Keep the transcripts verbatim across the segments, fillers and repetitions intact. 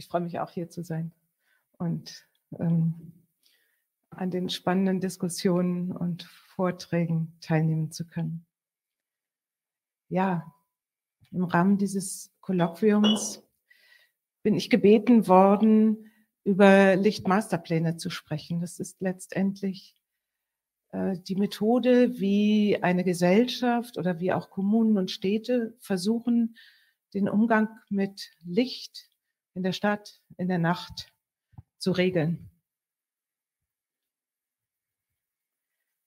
ich freue mich auch, hier zu sein und ähm, an den spannenden Diskussionen und Vorträgen teilnehmen zu können. Ja, im Rahmen dieses Kolloquiums bin ich gebeten worden, über Lichtmasterpläne zu sprechen. Das ist letztendlich äh, die Methode, wie eine Gesellschaft oder wie auch Kommunen und Städte versuchen, den Umgang mit Licht in der Stadt, in der Nacht zu regeln.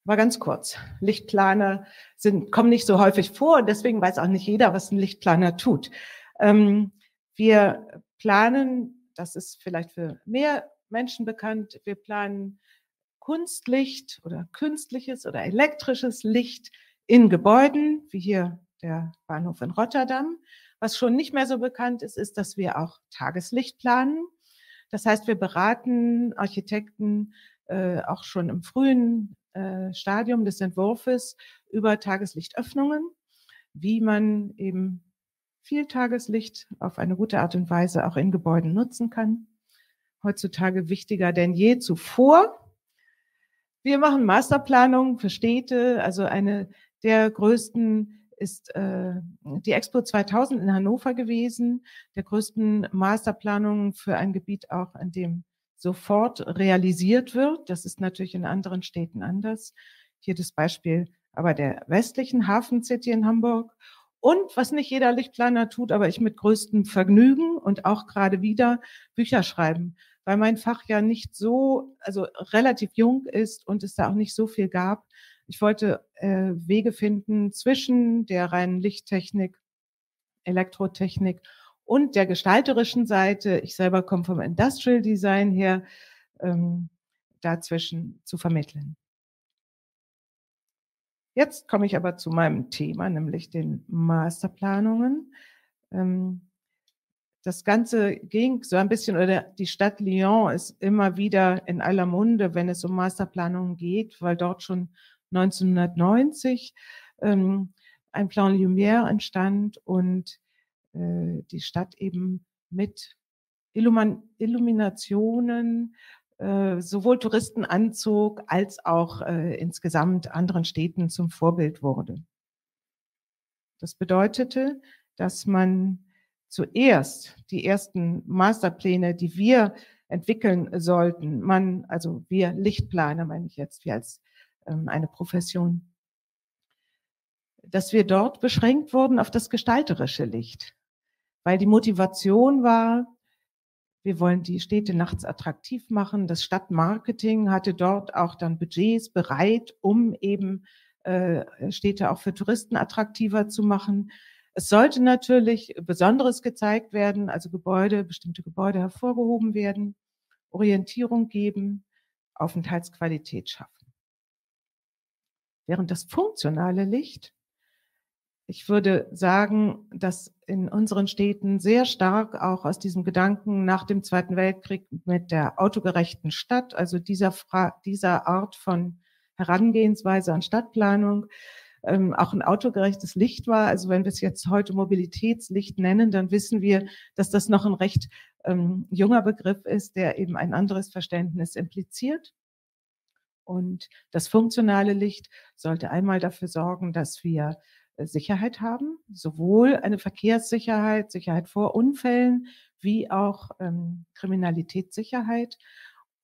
War ganz kurz. Lichtplaner sind, kommen nicht so häufig vor, deswegen weiß auch nicht jeder, was ein Lichtplaner tut. Ähm, wir planen, das ist vielleicht für mehr Menschen bekannt, wir planen Kunstlicht oder künstliches oder elektrisches Licht in Gebäuden, wie hier der Bahnhof in Rotterdam. Was schon nicht mehr so bekannt ist, ist, dass wir auch Tageslicht planen. Das heißt, wir beraten Architekten äh, auch schon im frühen äh, Stadium des Entwurfs über Tageslichtöffnungen, wie man eben viel Tageslicht auf eine gute Art und Weise auch in Gebäuden nutzen kann. Heutzutage wichtiger denn je zuvor. Wir machen Masterplanungen für Städte, also eine der größten ist äh, die Expo zweitausend in Hannover gewesen, der größten Masterplanung für ein Gebiet auch, in dem sofort realisiert wird. Das ist natürlich in anderen Städten anders. Hier das Beispiel aber der westlichen Hafencity in Hamburg. Und was nicht jeder Lichtplaner tut, aber ich mit größtem Vergnügen und auch gerade wieder Bücher schreiben, weil mein Fach ja nicht so, also relativ jung ist und es da auch nicht so viel gab. Ich wollte äh, Wege finden zwischen der reinen Lichttechnik, Elektrotechnik und der gestalterischen Seite. Ich selber komme vom Industrial Design her, ähm, dazwischen zu vermitteln. Jetzt komme ich aber zu meinem Thema, nämlich den Masterplanungen. Ähm, Das Ganze ging so ein bisschen, oder die Stadt Lyon ist immer wieder in aller Munde, wenn es um Masterplanungen geht, weil dort schon neunzehnhundertneunzig ähm, ein Plan Lumière entstand und äh, die Stadt eben mit Illuman Illuminationen äh, sowohl Touristen anzog, als auch äh, insgesamt anderen Städten zum Vorbild wurde. Das bedeutete, dass man zuerst die ersten Masterpläne, die wir entwickeln sollten, man, also wir Lichtplaner, meine ich jetzt, wir als ähm, eine Profession, dass wir dort beschränkt wurden auf das gestalterische Licht, weil die Motivation war, wir wollen die Städte nachts attraktiv machen. Das Stadtmarketing hatte dort auch dann Budgets bereit, um eben äh, Städte auch für Touristen attraktiver zu machen. Es sollte natürlich Besonderes gezeigt werden, also Gebäude, bestimmte Gebäude hervorgehoben werden, Orientierung geben, Aufenthaltsqualität schaffen. Während das funktionale Licht, ich würde sagen, dass in unseren Städten sehr stark auch aus diesem Gedanken nach dem Zweiten Weltkrieg mit der autogerechten Stadt, also dieser, Fra- dieser Art von Herangehensweise an Stadtplanung, Ähm, auch ein autogerechtes Licht war. Also wenn wir es jetzt heute Mobilitätslicht nennen, dann wissen wir, dass das noch ein recht ähm, junger Begriff ist, der eben ein anderes Verständnis impliziert. Und das funktionale Licht sollte einmal dafür sorgen, dass wir äh, Sicherheit haben, sowohl eine Verkehrssicherheit, Sicherheit vor Unfällen, wie auch ähm, Kriminalitätssicherheit.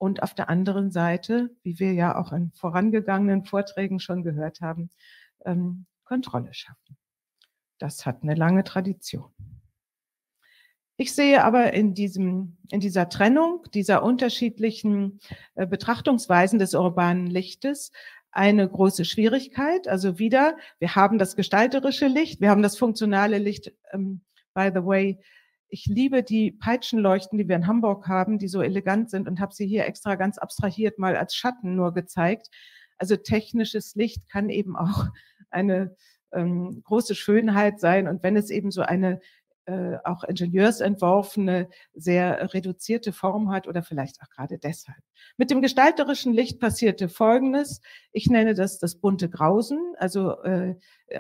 Und auf der anderen Seite, wie wir ja auch in vorangegangenen Vorträgen schon gehört haben, Ähm, Kontrolle schaffen. Das hat eine lange Tradition. Ich sehe aber in diesem, in dieser Trennung, dieser unterschiedlichen äh, Betrachtungsweisen des urbanen Lichtes eine große Schwierigkeit. Also wieder, wir haben das gestalterische Licht, wir haben das funktionale Licht. Ähm, by the way, ich liebe die Peitschenleuchten, die wir in Hamburg haben, die so elegant sind, und habe sie hier extra ganz abstrahiert mal als Schatten nur gezeigt. Also technisches Licht kann eben auch eine ähm, große Schönheit sein. Und wenn es eben so eine äh, auch ingenieursentworfene, sehr reduzierte Form hat oder vielleicht auch gerade deshalb. Mit dem gestalterischen Licht passierte Folgendes. Ich nenne das das bunte Grausen. Also äh,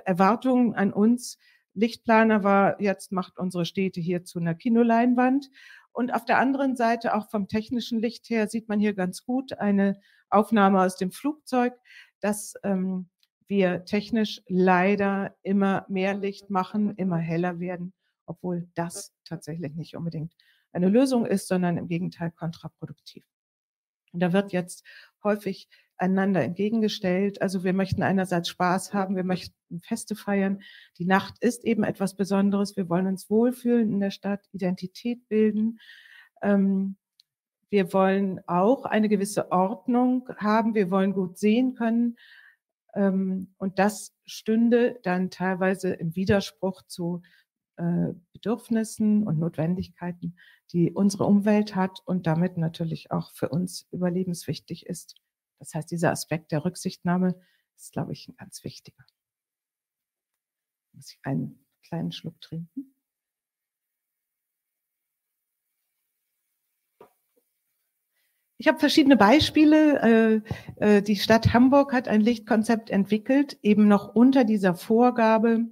Erwartungen an uns Lichtplaner war, jetzt macht unsere Städte hier zu einer Kinoleinwand. Und auf der anderen Seite, auch vom technischen Licht her, sieht man hier ganz gut eine Aufnahme aus dem Flugzeug, dass ähm, wir technisch leider immer mehr Licht machen, immer heller werden, obwohl das tatsächlich nicht unbedingt eine Lösung ist, sondern im Gegenteil kontraproduktiv. Und da wird jetzt häufig einander entgegengestellt. Also wir möchten einerseits Spaß haben, wir möchten Feste feiern. Die Nacht ist eben etwas Besonderes. Wir wollen uns wohlfühlen in der Stadt, Identität bilden. Ähm, wir wollen auch eine gewisse Ordnung haben. Wir wollen gut sehen können. Ähm, und das stünde dann teilweise im Widerspruch zu äh, Bedürfnissen und Notwendigkeiten, die unsere Umwelt hat und damit natürlich auch für uns überlebenswichtig ist. Das heißt, dieser Aspekt der Rücksichtnahme ist, glaube ich, ein ganz wichtiger. Muss ich einen kleinen Schluck trinken? Ich habe verschiedene Beispiele. Die Stadt Hamburg hat ein Lichtkonzept entwickelt, eben noch unter dieser Vorgabe,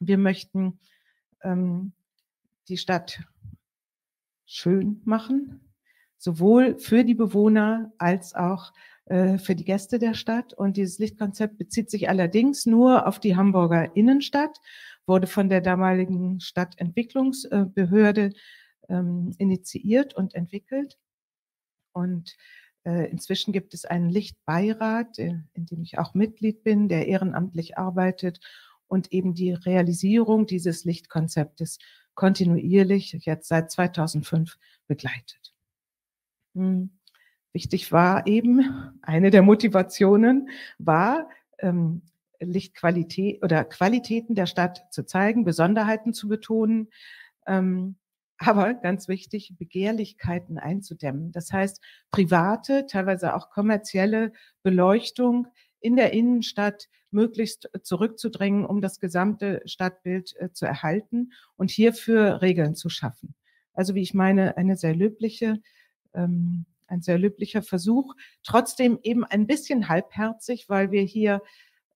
wir möchten die Stadt schön machen, sowohl für die Bewohner als auch äh, für die Gäste der Stadt. Und dieses Lichtkonzept bezieht sich allerdings nur auf die Hamburger Innenstadt, wurde von der damaligen Stadtentwicklungsbehörde ähm, initiiert und entwickelt. Und äh, inzwischen gibt es einen Lichtbeirat, in, in dem ich auch Mitglied bin, der ehrenamtlich arbeitet und eben die Realisierung dieses Lichtkonzeptes kontinuierlich jetzt seit zweitausendfünf begleitet. Wichtig war eben, eine der Motivationen war, ähm, Lichtqualität oder Qualitäten der Stadt zu zeigen, Besonderheiten zu betonen, ähm, aber ganz wichtig, Begehrlichkeiten einzudämmen. Das heißt, private, teilweise auch kommerzielle Beleuchtung in der Innenstadt möglichst zurückzudrängen, um das gesamte Stadtbild äh, zu erhalten und hierfür Regeln zu schaffen. Also wie ich meine, eine sehr löbliche ein sehr löblicher Versuch, trotzdem eben ein bisschen halbherzig, weil wir hier,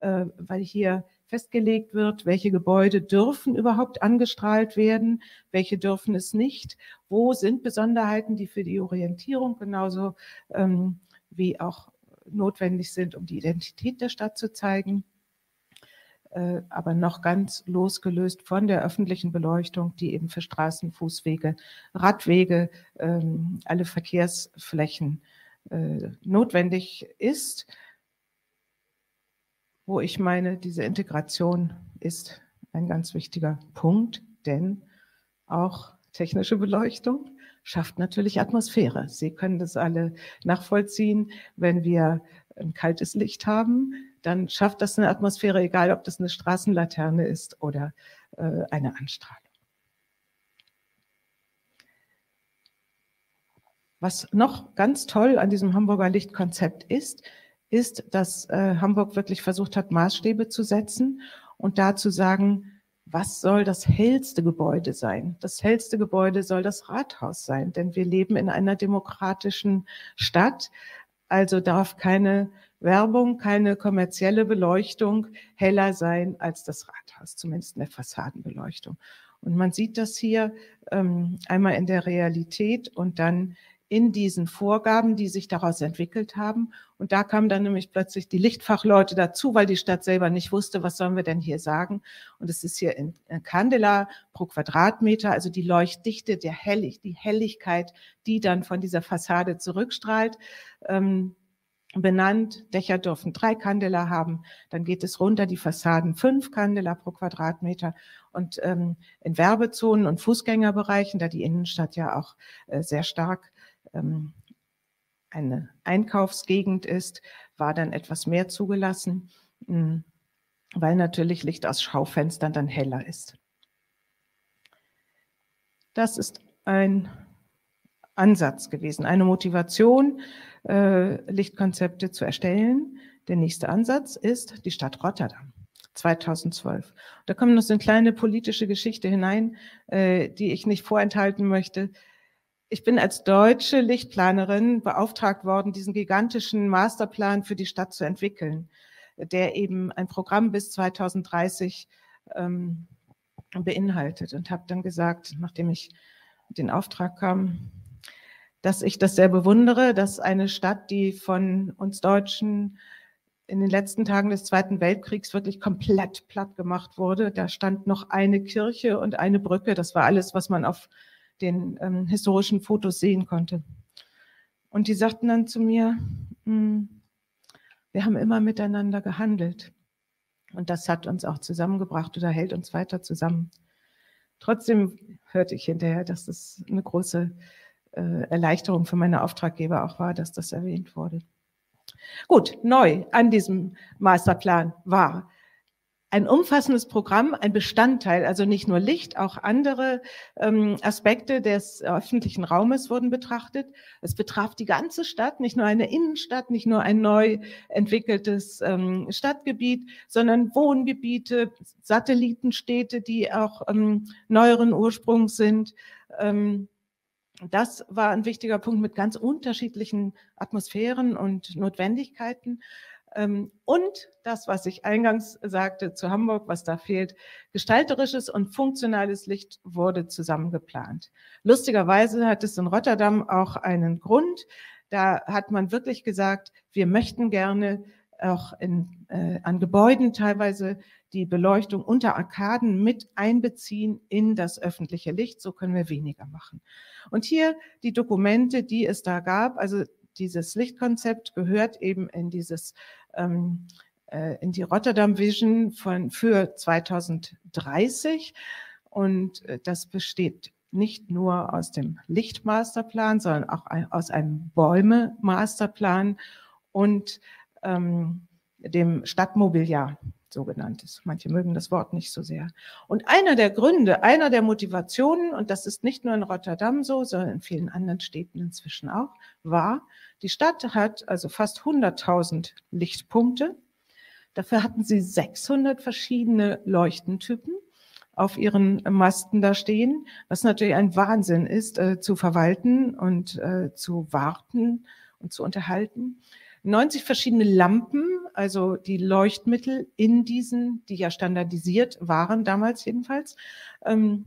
äh, weil hier festgelegt wird, welche Gebäude dürfen überhaupt angestrahlt werden, welche dürfen es nicht, wo sind Besonderheiten, die für die Orientierung genauso ähm, wie auch notwendig sind, um die Identität der Stadt zu zeigen, äh, aber noch ganz losgelöst von der öffentlichen Beleuchtung, die eben für Straßen, Fußwege, Radwege, ähm, alle Verkehrsflächen äh, notwendig ist, wo ich meine, diese Integration ist ein ganz wichtiger Punkt, denn auch technische Beleuchtung schafft natürlich Atmosphäre. Sie können das alle nachvollziehen, wenn wir ein kaltes Licht haben, dann schafft das eine Atmosphäre, egal ob das eine Straßenlaterne ist oder äh, eine Anstrahlung. Was noch ganz toll an diesem Hamburger Lichtkonzept ist, ist, dass äh, Hamburg wirklich versucht hat, Maßstäbe zu setzen und da zu sagen, was soll das hellste Gebäude sein? Das hellste Gebäude soll das Rathaus sein, denn wir leben in einer demokratischen Stadt, also darf keine Werbung, keine kommerzielle Beleuchtung heller sein als das Rathaus, zumindest in der Fassadenbeleuchtung. Und man sieht das hier ähm, einmal in der Realität und dann in diesen Vorgaben, die sich daraus entwickelt haben. Und da kamen dann nämlich plötzlich die Lichtfachleute dazu, weil die Stadt selber nicht wusste, was sollen wir denn hier sagen. Und es ist hier in Candela pro Quadratmeter, also die Leuchtdichte, der Hellig, die Helligkeit, die dann von dieser Fassade zurückstrahlt, ähm, benannt. Dächer dürfen drei Candela haben, dann geht es runter, die Fassaden fünf Candela pro Quadratmeter. Und ähm, in Werbezonen und Fußgängerbereichen, da die Innenstadt ja auch äh, sehr stark eine Einkaufsgegend ist, war dann etwas mehr zugelassen, weil natürlich Licht aus Schaufenstern dann heller ist. Das ist ein Ansatz gewesen, eine Motivation, Lichtkonzepte zu erstellen. Der nächste Ansatz ist die Stadt Rotterdam zweitausendzwölf. Da kommt noch so eine kleine politische Geschichte hinein, die ich nicht vorenthalten möchte. Ich bin als deutsche Lichtplanerin beauftragt worden, diesen gigantischen Masterplan für die Stadt zu entwickeln, der eben ein Programm bis zweitausenddreißig ähm, beinhaltet. Und habe dann gesagt, nachdem ich den Auftrag kam, dass ich das sehr bewundere, dass eine Stadt, die von uns Deutschen in den letzten Tagen des Zweiten Weltkriegs wirklich komplett platt gemacht wurde. Da stand noch eine Kirche und eine Brücke. Das war alles, was man auf den ähm, historischen Fotos sehen konnte. Und die sagten dann zu mir, wir haben immer miteinander gehandelt. Und das hat uns auch zusammengebracht oder hält uns weiter zusammen. Trotzdem hörte ich hinterher, dass das eine große äh, Erleichterung für meine Auftraggeber auch war, dass das erwähnt wurde. Gut, neu an diesem Masterplan war ein umfassendes Programm, ein Bestandteil, also nicht nur Licht, auch andere ähm, Aspekte des öffentlichen Raumes wurden betrachtet. Es betraf die ganze Stadt, nicht nur eine Innenstadt, nicht nur ein neu entwickeltes ähm, Stadtgebiet, sondern Wohngebiete, Satellitenstädte, die auch ähm, neueren Ursprungs sind. Ähm, Das war ein wichtiger Punkt mit ganz unterschiedlichen Atmosphären und Notwendigkeiten. Und das, was ich eingangs sagte zu Hamburg, was da fehlt, gestalterisches und funktionales Licht wurde zusammengeplant. Lustigerweise hat es in Rotterdam auch einen Grund. Da hat man wirklich gesagt, wir möchten gerne auch in, äh, an Gebäuden teilweise die Beleuchtung unter Arkaden mit einbeziehen in das öffentliche Licht. So können wir weniger machen. Und hier die Dokumente, die es da gab, also dieses Lichtkonzept gehört eben in dieses ähm, äh, in die Rotterdam Vision von, für zweitausenddreißig. Und äh, das besteht nicht nur aus dem Lichtmasterplan, sondern auch ein, aus einem Bäume-Masterplan und Ähm, dem Stadtmobiliar, so genannt ist. Manche mögen das Wort nicht so sehr. Und einer der Gründe, einer der Motivationen, und das ist nicht nur in Rotterdam so, sondern in vielen anderen Städten inzwischen auch, war, die Stadt hat also fast hunderttausend Lichtpunkte. Dafür hatten sie sechshundert verschiedene Leuchtentypen auf ihren Masten da stehen, was natürlich ein Wahnsinn ist, äh, zu verwalten und äh, zu warten und zu unterhalten. neunzig verschiedene Lampen, also die Leuchtmittel in diesen, die ja standardisiert waren, damals jedenfalls, ähm,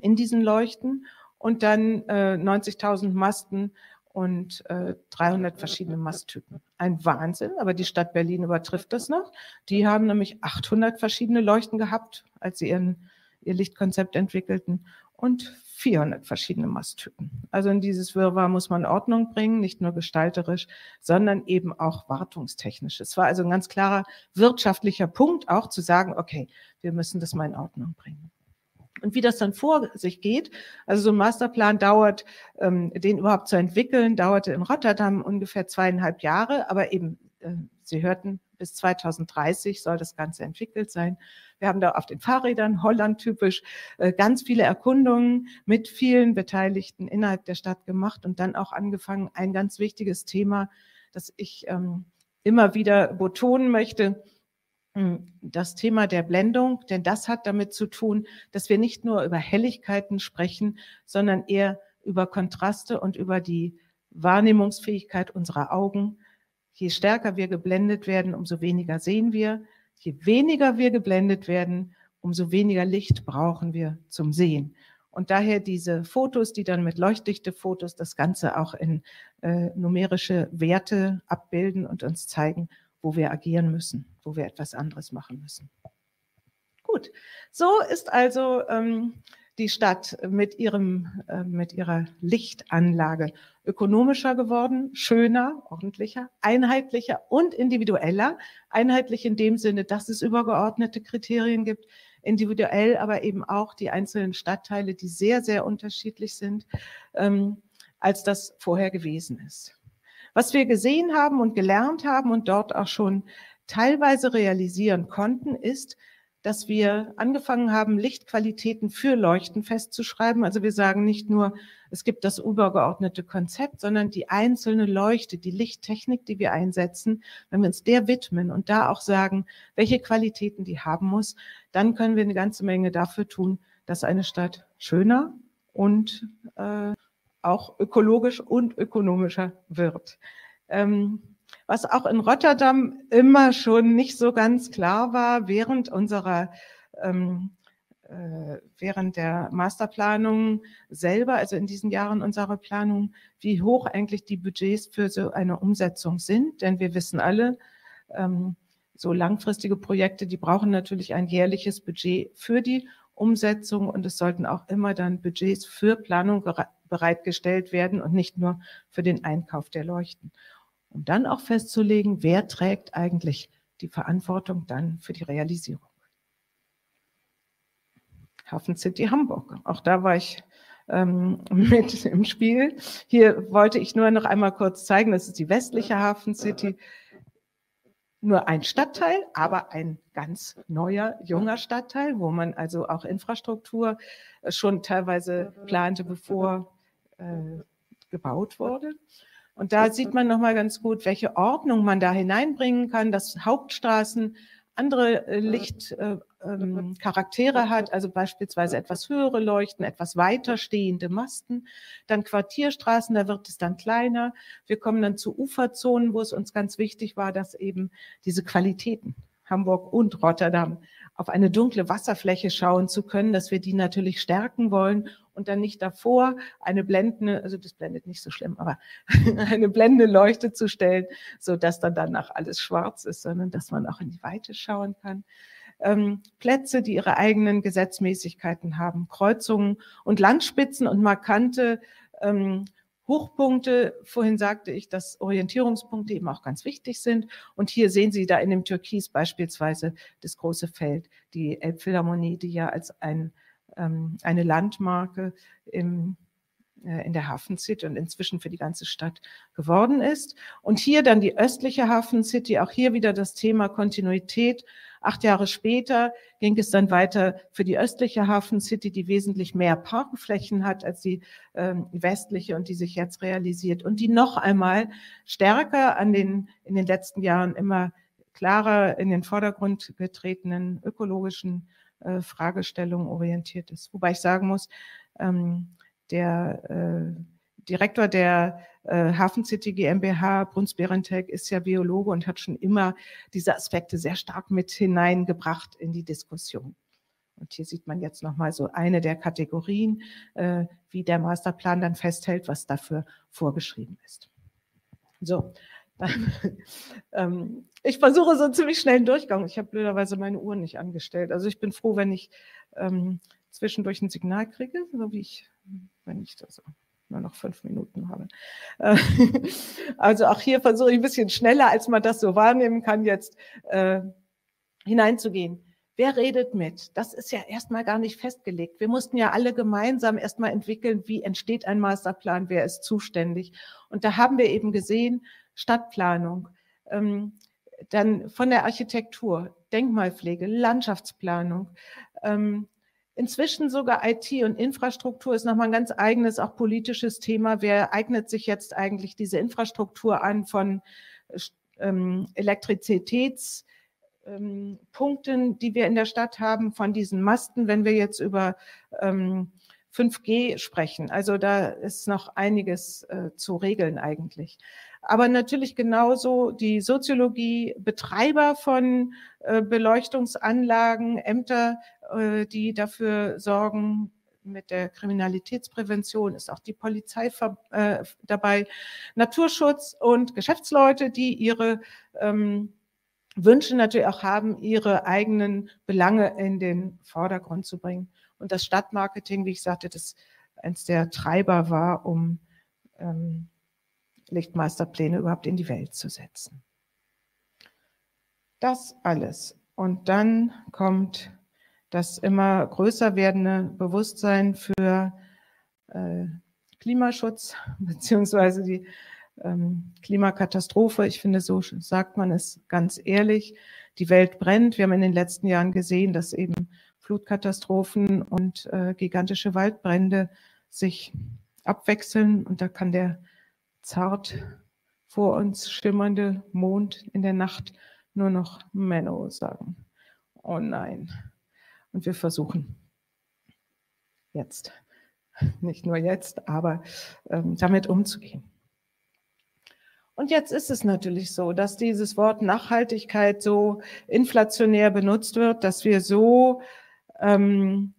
in diesen Leuchten. Und dann äh, neunzigtausend Masten und äh, dreihundert verschiedene Masttypen. Ein Wahnsinn, aber die Stadt Berlin übertrifft das noch. Die haben nämlich achthundert verschiedene Leuchten gehabt, als sie ihren, ihr Lichtkonzept entwickelten. Und vierhundert verschiedene Masttypen. Also in dieses Wirrwarr muss man Ordnung bringen, nicht nur gestalterisch, sondern eben auch wartungstechnisch. Es war also ein ganz klarer wirtschaftlicher Punkt, auch zu sagen, okay, wir müssen das mal in Ordnung bringen. Und wie das dann vor sich geht, also so ein Masterplan dauert, ähm, den überhaupt zu entwickeln, dauerte in Rotterdam ungefähr zweieinhalb Jahre, aber eben, äh, Sie hörten, bis zweitausenddreißig soll das Ganze entwickelt sein. Wir haben da auf den Fahrrädern, Holland typisch, ganz viele Erkundungen mit vielen Beteiligten innerhalb der Stadt gemacht und dann auch angefangen, ein ganz wichtiges Thema, das ich ähm, immer wieder betonen möchte, das Thema der Blendung, denn das hat damit zu tun, dass wir nicht nur über Helligkeiten sprechen, sondern eher über Kontraste und über die Wahrnehmungsfähigkeit unserer Augen. Je stärker wir geblendet werden, umso weniger sehen wir. Je weniger wir geblendet werden, umso weniger Licht brauchen wir zum Sehen. Und daher diese Fotos, die dann mit Leuchtdichte-Fotos das Ganze auch in äh, numerische Werte abbilden und uns zeigen, wo wir agieren müssen, wo wir etwas anderes machen müssen. Gut, so ist also ähm, die Stadt mit ihrem, äh, mit ihrer Lichtanlage ökonomischer geworden, schöner, ordentlicher, einheitlicher und individueller. Einheitlich in dem Sinne, dass es übergeordnete Kriterien gibt, individuell aber eben auch die einzelnen Stadtteile, die sehr, sehr unterschiedlich sind, ähm, als das vorher gewesen ist. Was wir gesehen haben und gelernt haben und dort auch schon teilweise realisieren konnten, ist, dass wir angefangen haben, Lichtqualitäten für Leuchten festzuschreiben. Also wir sagen nicht nur, es gibt das übergeordnete Konzept, sondern die einzelne Leuchte, die Lichttechnik, die wir einsetzen, wenn wir uns der widmen und da auch sagen, welche Qualitäten die haben muss, dann können wir eine ganze Menge dafür tun, dass eine Stadt schöner und äh, auch ökologisch und ökonomischer wird. Ähm, Was auch in Rotterdam immer schon nicht so ganz klar war, während unserer ähm, während der Masterplanung selber, also in diesen Jahren unserer Planung, wie hoch eigentlich die Budgets für so eine Umsetzung sind. Denn wir wissen alle, ähm, so langfristige Projekte, die brauchen natürlich ein jährliches Budget für die Umsetzung und es sollten auch immer dann Budgets für Planung bereitgestellt werden und nicht nur für den Einkauf der Leuchten. Um dann auch festzulegen, wer trägt eigentlich die Verantwortung dann für die Realisierung. Hafencity Hamburg. Auch da war ich ähm, mit im Spiel. Hier wollte ich nur noch einmal kurz zeigen, das ist die westliche Hafencity. Nur ein Stadtteil, aber ein ganz neuer, junger Stadtteil, wo man also auch Infrastruktur schon teilweise plante, bevor äh, gebaut wurde. Und da sieht man nochmal ganz gut, welche Ordnung man da hineinbringen kann, dass Hauptstraßen andere äh, Licht äh, ähm, Charaktere hat, also beispielsweise etwas höhere Leuchten, etwas weiter stehende Masten, dann Quartierstraßen, da wird es dann kleiner. Wir kommen dann zu Uferzonen, wo es uns ganz wichtig war, dass eben diese Qualitäten, Hamburg und Rotterdam, auf eine dunkle Wasserfläche schauen zu können, dass wir die natürlich stärken wollen und dann nicht davor eine blendende, also das blendet nicht so schlimm, aber eine blendende Leuchte zu stellen, so dass dann danach alles schwarz ist, sondern dass man auch in die Weite schauen kann. Ähm, Plätze, die ihre eigenen Gesetzmäßigkeiten haben, Kreuzungen und Landspitzen und markante ähm, Hochpunkte. Vorhin sagte ich, dass Orientierungspunkte eben auch ganz wichtig sind. Und hier sehen Sie da in dem Türkis beispielsweise das große Feld, die Elbphilharmonie, die ja als ein, ähm, eine Landmarke im, äh, in der Hafencity und inzwischen für die ganze Stadt geworden ist. Und hier dann die östliche Hafencity, auch hier wieder das Thema Kontinuität. Acht Jahre später ging es dann weiter für die östliche Hafencity, die wesentlich mehr Parkflächen hat als die ähm, westliche und die sich jetzt realisiert und die noch einmal stärker an den in den letzten Jahren immer klarer in den Vordergrund getretenen ökologischen äh, Fragestellungen orientiert ist. Wobei ich sagen muss, ähm, der äh, Direktor der äh, Hafencity GmbH, Bruns-Berentek, ist ja Biologe und hat schon immer diese Aspekte sehr stark mit hineingebracht in die Diskussion. Und hier sieht man jetzt nochmal so eine der Kategorien, äh, wie der Masterplan dann festhält, was dafür vorgeschrieben ist. So, dann, ähm, ich versuche so einen ziemlich schnellen Durchgang. Ich habe blöderweise meine Uhr nicht angestellt. Also ich bin froh, wenn ich ähm, zwischendurch ein Signal kriege, so wie ich, wenn ich das... nur noch fünf Minuten habe. Also auch hier versuche ich ein bisschen schneller, als man das so wahrnehmen kann, jetzt äh, hineinzugehen. Wer redet mit? Das ist ja erstmal gar nicht festgelegt. Wir mussten ja alle gemeinsam erstmal entwickeln, wie entsteht ein Masterplan, wer ist zuständig. Und da haben wir eben gesehen, Stadtplanung, ähm, dann von der Architektur, Denkmalpflege, Landschaftsplanung, ähm, inzwischen sogar I T und Infrastruktur ist nochmal ein ganz eigenes, auch politisches Thema. Wer eignet sich jetzt eigentlich diese Infrastruktur an von ähm, Elektrizitätspunkten, ähm, die wir in der Stadt haben, von diesen Masten, wenn wir jetzt über ähm, fünf G sprechen. Also da ist noch einiges äh, zu regeln eigentlich. Aber natürlich genauso die Soziologie, Betreiber von äh, Beleuchtungsanlagen, Ämter, äh, die dafür sorgen, mit der Kriminalitätsprävention ist auch die Polizei äh, dabei, Naturschutz und Geschäftsleute, die ihre ähm, Wünsche natürlich auch haben, ihre eigenen Belange in den Vordergrund zu bringen. Und das Stadtmarketing, wie ich sagte, das eins der Treiber war, um ähm, Lichtmasterpläne überhaupt in die Welt zu setzen. Das alles. Und dann kommt das immer größer werdende Bewusstsein für äh, Klimaschutz beziehungsweise die ähm, Klimakatastrophe. Ich finde, so sagt man es ganz ehrlich. Die Welt brennt. Wir haben in den letzten Jahren gesehen, dass eben Flutkatastrophen und äh, gigantische Waldbrände sich abwechseln. Und da kann der zart vor uns schimmernde Mond in der Nacht nur noch Menno sagen. Oh nein. Und wir versuchen jetzt, nicht nur jetzt, aber ähm, damit umzugehen. Und jetzt ist es natürlich so, dass dieses Wort Nachhaltigkeit so inflationär benutzt wird, dass wir so ähm,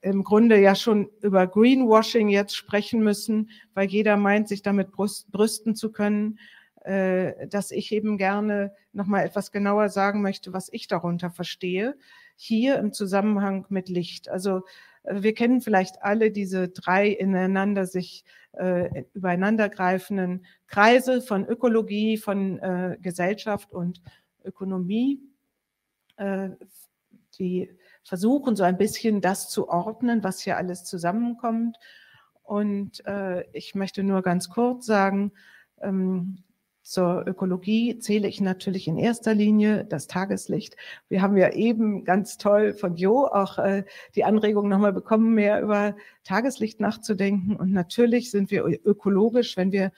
im Grunde ja schon über Greenwashing jetzt sprechen müssen, weil jeder meint, sich damit brüsten zu können, dass ich eben gerne nochmal etwas genauer sagen möchte, was ich darunter verstehe, hier im Zusammenhang mit Licht. Also wir kennen vielleicht alle diese drei ineinander sich äh, übereinandergreifenden Kreise von Ökologie, von äh, Gesellschaft und Ökonomie, äh, die versuchen so ein bisschen das zu ordnen, was hier alles zusammenkommt. Und äh, ich möchte nur ganz kurz sagen, ähm, zur Ökologie zähle ich natürlich in erster Linie das Tageslicht. Wir haben ja eben ganz toll von Jo auch äh, die Anregung nochmal bekommen, mehr über Tageslicht nachzudenken. Und natürlich sind wir ökologisch, wenn wir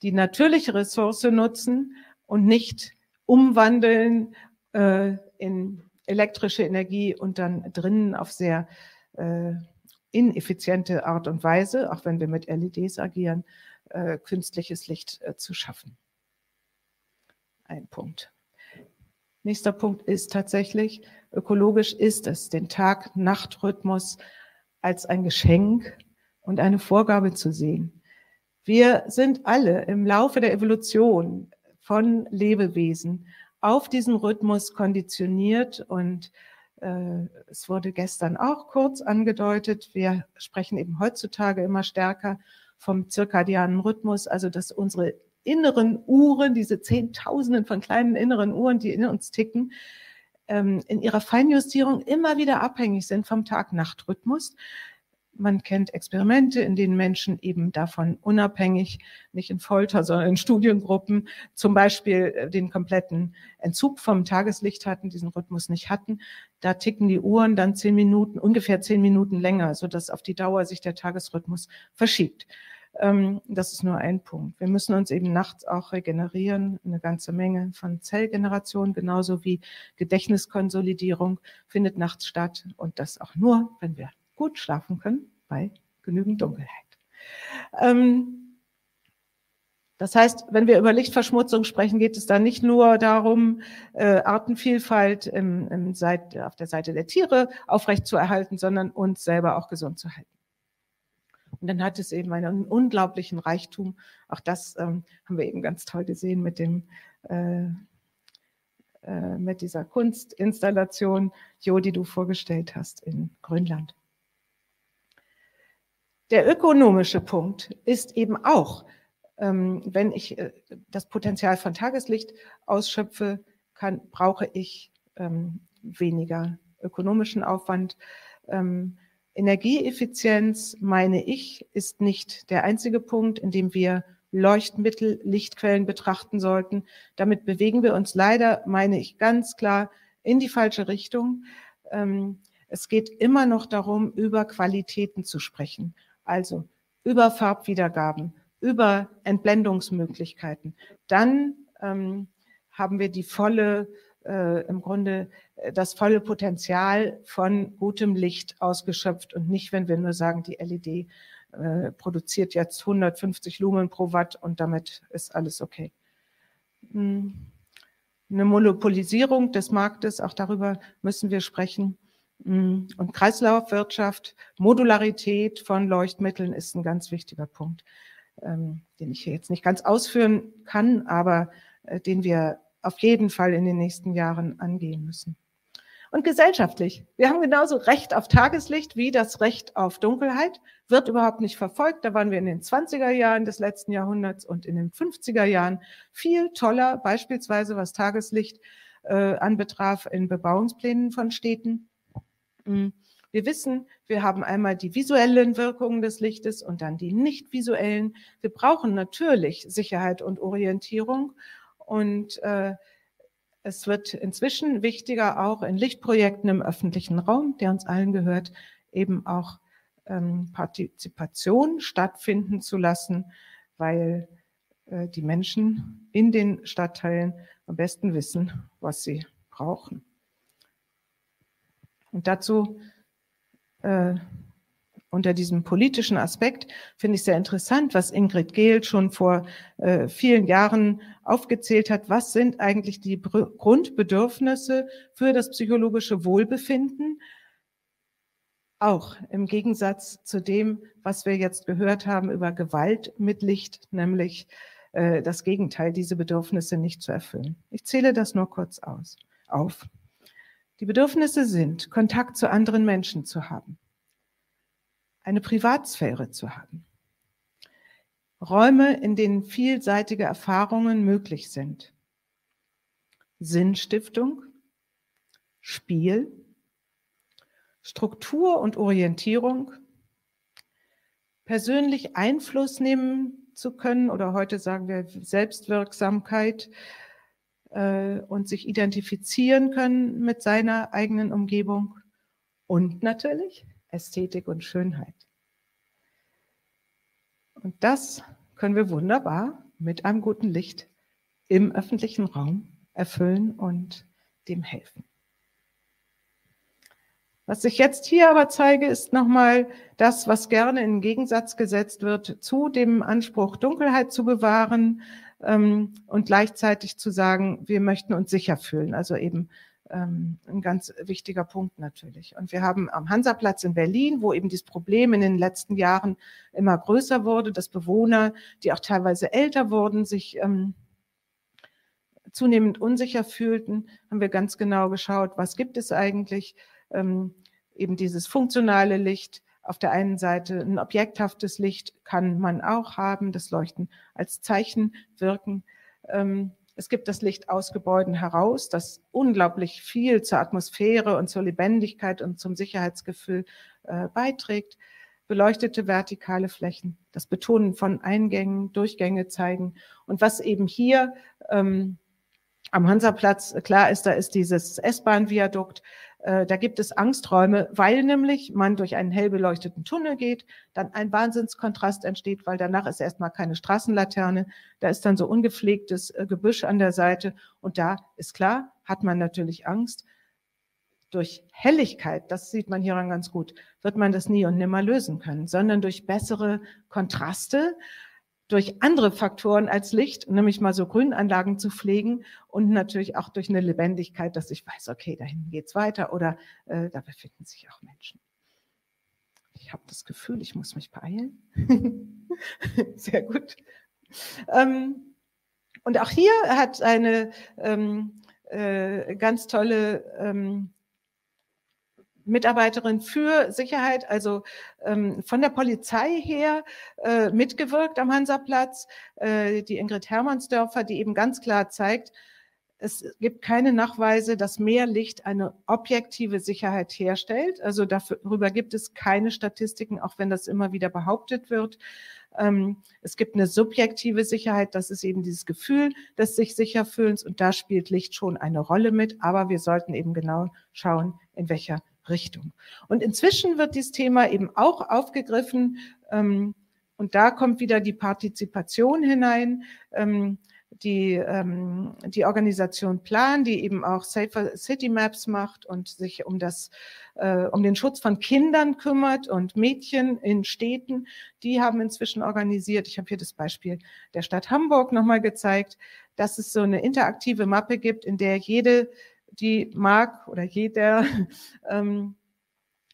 die natürliche Ressource nutzen und nicht umwandeln äh, in elektrische Energie und dann drinnen auf sehr äh, ineffiziente Art und Weise, auch wenn wir mit L E Ds agieren, äh, künstliches Licht äh, zu schaffen. Ein Punkt. Nächster Punkt ist tatsächlich, ökologisch ist es, den Tag-Nacht-Rhythmus als ein Geschenk und eine Vorgabe zu sehen. Wir sind alle im Laufe der Evolution von Lebewesen auf diesen Rhythmus konditioniert und äh, es wurde gestern auch kurz angedeutet, wir sprechen eben heutzutage immer stärker vom zirkadianen Rhythmus, also dass unsere inneren Uhren, diese Zehntausenden von kleinen inneren Uhren, die in uns ticken, ähm, in ihrer Feinjustierung immer wieder abhängig sind vom Tag-Nacht-Rhythmus. Man kennt Experimente, in denen Menschen eben davon unabhängig, nicht in Folter, sondern in Studiengruppen, zum Beispiel den kompletten Entzug vom Tageslicht hatten, diesen Rhythmus nicht hatten. Da ticken die Uhren dann zehn Minuten, ungefähr zehn Minuten länger, sodass auf die Dauer sich der Tagesrhythmus verschiebt. Das ist nur ein Punkt. Wir müssen uns eben nachts auch regenerieren, eine ganze Menge von Zellgenerationen, genauso wie Gedächtniskonsolidierung findet nachts statt und das auch nur, wenn wir gut schlafen können bei genügend Dunkelheit. Ähm, das heißt, wenn wir über Lichtverschmutzung sprechen, geht es dann nicht nur darum, äh, Artenvielfalt im, im Seit, auf der Seite der Tiere aufrechtzuerhalten, sondern uns selber auch gesund zu halten. Und dann hat es eben einen unglaublichen Reichtum. Auch das ähm, haben wir eben ganz toll gesehen mit dem äh, äh, mit dieser Kunstinstallation, Jo, die du vorgestellt hast in Grönland. Der ökonomische Punkt ist eben auch, ähm, wenn ich äh, das Potenzial von Tageslicht ausschöpfe, kann, brauche ich ähm, weniger ökonomischen Aufwand. Ähm, Energieeffizienz, meine ich, ist nicht der einzige Punkt, in dem wir Leuchtmittel, Lichtquellen betrachten sollten. Damit bewegen wir uns leider, meine ich, ganz klar in die falsche Richtung. Ähm, es geht immer noch darum, über Qualitäten zu sprechen. Also über Farbwiedergaben, über Entblendungsmöglichkeiten. Dann ähm, haben wir die volle, äh, im Grunde das volle Potenzial von gutem Licht ausgeschöpft und nicht, wenn wir nur sagen, die L E D äh, produziert jetzt hundertfünfzig Lumen pro Watt und damit ist alles okay. Eine Monopolisierung des Marktes, auch darüber müssen wir sprechen. Und Kreislaufwirtschaft, Modularität von Leuchtmitteln ist ein ganz wichtiger Punkt, ähm, den ich hier jetzt nicht ganz ausführen kann, aber äh, den wir auf jeden Fall in den nächsten Jahren angehen müssen. Und gesellschaftlich, wir haben genauso Recht auf Tageslicht wie das Recht auf Dunkelheit, wird überhaupt nicht verfolgt. Da waren wir in den zwanziger Jahren des letzten Jahrhunderts und in den fünfziger Jahren viel toller, beispielsweise was Tageslicht äh, anbetraf in Bebauungsplänen von Städten. Wir wissen, wir haben einmal die visuellen Wirkungen des Lichtes und dann die nicht visuellen. Wir brauchen natürlich Sicherheit und Orientierung und äh, es wird inzwischen wichtiger, auch in Lichtprojekten im öffentlichen Raum, der uns allen gehört, eben auch ähm, Partizipation stattfinden zu lassen, weil äh, die Menschen in den Stadtteilen am besten wissen, was sie brauchen. Und dazu, äh, unter diesem politischen Aspekt, finde ich sehr interessant, was Ingrid Gehl schon vor äh, vielen Jahren aufgezählt hat. Was sind eigentlich die Br- Grundbedürfnisse für das psychologische Wohlbefinden? Auch im Gegensatz zu dem, was wir jetzt gehört haben über Gewalt mit Licht, nämlich äh, das Gegenteil, diese Bedürfnisse nicht zu erfüllen. Ich zähle das nur kurz aus, auf. Die Bedürfnisse sind, Kontakt zu anderen Menschen zu haben, eine Privatsphäre zu haben, Räume, in denen vielseitige Erfahrungen möglich sind, Sinnstiftung, Spiel, Struktur und Orientierung, persönlich Einfluss nehmen zu können oder heute sagen wir Selbstwirksamkeit äh, und sich identifizieren können mit seiner eigenen Umgebung und natürlich Ästhetik und Schönheit. Und das können wir wunderbar mit einem guten Licht im öffentlichen Raum erfüllen und dem helfen. Was ich jetzt hier aber zeige, ist nochmal das, was gerne in Gegensatz gesetzt wird zu dem Anspruch, Dunkelheit zu bewahren ähm, und gleichzeitig zu sagen, wir möchten uns sicher fühlen. Also eben ähm, ein ganz wichtiger Punkt natürlich. Und wir haben am Hansaplatz in Berlin, wo eben dieses Problem in den letzten Jahren immer größer wurde, dass Bewohner, die auch teilweise älter wurden, sich ähm, zunehmend unsicher fühlten, haben wir ganz genau geschaut, was gibt es eigentlich, Ähm, eben dieses funktionale Licht. Auf der einen Seite ein objekthaftes Licht kann man auch haben, das Leuchten als Zeichen wirken. Ähm, es gibt das Licht aus Gebäuden heraus, das unglaublich viel zur Atmosphäre und zur Lebendigkeit und zum Sicherheitsgefühl äh, beiträgt. Beleuchtete vertikale Flächen, das Betonen von Eingängen, Durchgänge zeigen. Und was eben hier ähm, am Hansaplatz klar ist, da ist dieses S-Bahn-Viadukt. Da gibt es Angsträume, weil nämlich man durch einen hell beleuchteten Tunnel geht, dann ein Wahnsinnskontrast entsteht, weil danach ist erstmal keine Straßenlaterne, da ist dann so ungepflegtes Gebüsch an der Seite und da ist klar, hat man natürlich Angst. Durch Helligkeit, das sieht man hieran ganz gut, wird man das nie und nimmer lösen können, sondern durch bessere Kontraste, durch andere Faktoren als Licht, nämlich mal so Grünanlagen zu pflegen und natürlich auch durch eine Lebendigkeit, dass ich weiß, okay, dahin geht's weiter oder äh, da befinden sich auch Menschen. Ich habe das Gefühl, ich muss mich beeilen. Sehr gut. Ähm, und auch hier hat eine ähm, äh, ganz tolle ähm, Mitarbeiterin für Sicherheit, also ähm, von der Polizei her äh, mitgewirkt am Hansaplatz, äh, die Ingrid Hermannsdörfer, die eben ganz klar zeigt, es gibt keine Nachweise, dass mehr Licht eine objektive Sicherheit herstellt. Also darüber gibt es keine Statistiken, auch wenn das immer wieder behauptet wird. Ähm, es gibt eine subjektive Sicherheit, das ist eben dieses Gefühl des sich sicher fühlens und da spielt Licht schon eine Rolle mit, aber wir sollten eben genau schauen, in welcher Richtung. Und inzwischen wird dieses Thema eben auch aufgegriffen ähm, und da kommt wieder die Partizipation hinein, ähm, die, ähm, die Organisation Plan, die eben auch Safer City Maps macht und sich um, das, äh, um den Schutz von Kindern kümmert und Mädchen in Städten, die haben inzwischen organisiert, ich habe hier das Beispiel der Stadt Hamburg nochmal gezeigt, dass es so eine interaktive Mappe gibt, in der jede die mag oder jeder ähm,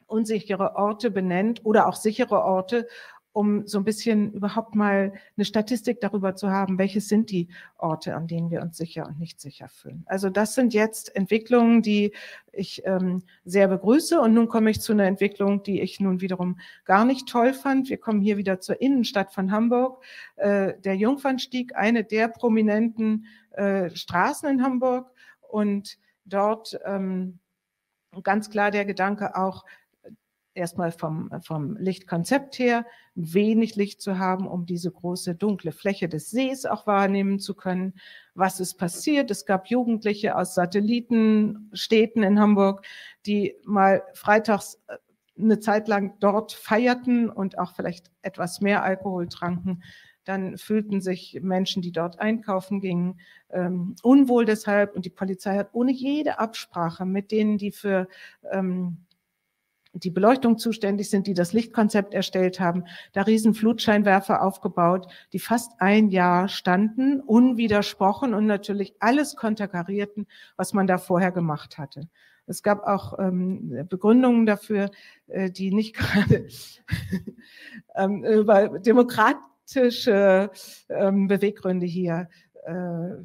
unsichere Orte benennt oder auch sichere Orte, um so ein bisschen überhaupt mal eine Statistik darüber zu haben, welche sind die Orte, an denen wir uns sicher und nicht sicher fühlen. Also das sind jetzt Entwicklungen, die ich ähm, sehr begrüße. Und nun komme ich zu einer Entwicklung, die ich nun wiederum gar nicht toll fand. Wir kommen hier wieder zur Innenstadt von Hamburg. Äh, der Jungfernstieg, eine der prominenten äh, Straßen in Hamburg und dort ähm, ganz klar der Gedanke auch, erstmal vom, vom Lichtkonzept her, wenig Licht zu haben, um diese große dunkle Fläche des Sees auch wahrnehmen zu können. Was ist passiert? Es gab Jugendliche aus Satellitenstädten in Hamburg, die mal freitags eine Zeit lang dort feierten und auch vielleicht etwas mehr Alkohol tranken. Dann fühlten sich Menschen, die dort einkaufen gingen, ähm, unwohl deshalb. Und die Polizei hat ohne jede Absprache mit denen, die für ähm, die Beleuchtung zuständig sind, die das Lichtkonzept erstellt haben, da riesen Flutscheinwerfer aufgebaut, die fast ein Jahr standen, unwidersprochen und natürlich alles konterkarierten, was man da vorher gemacht hatte. Es gab auch ähm, Begründungen dafür, äh, die nicht gerade ähm, über demokratische ähm, Beweggründe hier, äh,